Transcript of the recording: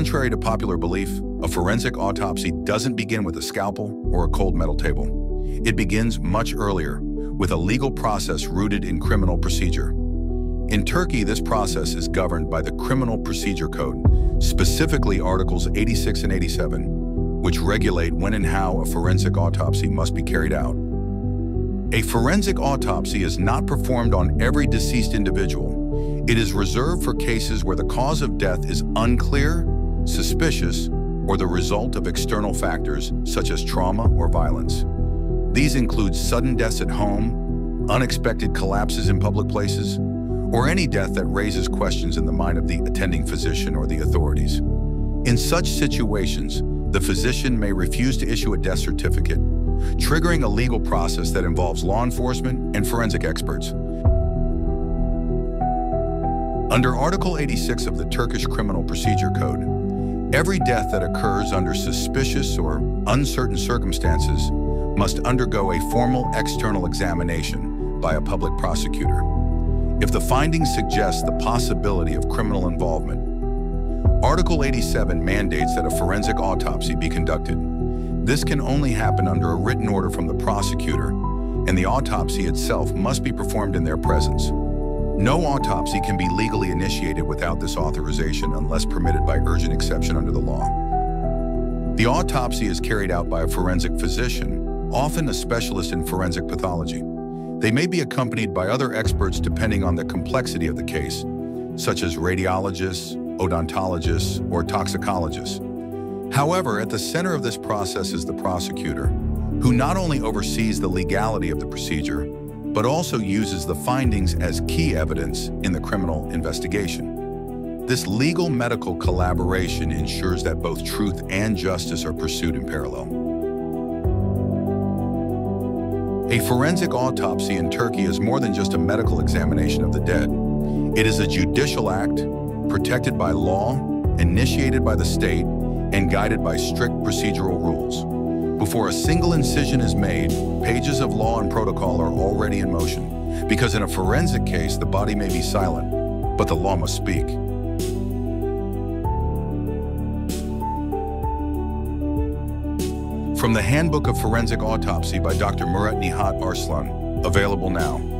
Contrary to popular belief, a forensic autopsy doesn't begin with a scalpel or a cold metal table. It begins much earlier, with a legal process rooted in criminal procedure. In Turkey, this process is governed by the Criminal Procedure Code, specifically Articles 86 and 87, which regulate when and how a forensic autopsy must be carried out. A forensic autopsy is not performed on every deceased individual. It is reserved for cases where the cause of death is unclear, suspicious, or the result of external factors such as trauma or violence. These include sudden deaths at home, unexpected collapses in public places, or any death that raises questions in the mind of the attending physician or the authorities. In such situations, the physician may refuse to issue a death certificate, triggering a legal process that involves law enforcement and forensic experts. Under Article 86 of the Turkish Criminal Procedure Code, every death that occurs under suspicious or uncertain circumstances must undergo a formal external examination by a public prosecutor. If the findings suggest the possibility of criminal involvement, Article 87 mandates that a forensic autopsy be conducted. This can only happen under a written order from the prosecutor, and the autopsy itself must be performed in their presence. No autopsy can be legally initiated without this authorization unless permitted by urgent exception under the law. The autopsy is carried out by a forensic physician, often a specialist in forensic pathology. They may be accompanied by other experts depending on the complexity of the case, such as radiologists, odontologists, or toxicologists. However, at the center of this process is the prosecutor, who not only oversees the legality of the procedure, but also uses the findings as key evidence in the criminal investigation. This legal-medical collaboration ensures that both truth and justice are pursued in parallel. A forensic autopsy in Turkey is more than just a medical examination of the dead. It is a judicial act, protected by law, initiated by the state, and guided by strict procedural rules. Before a single incision is made, pages of law and protocol are already in motion, because in a forensic case, the body may be silent, but the law must speak. From the Handbook of Forensic Autopsy by Dr. Murat Nihat Arslan, available now.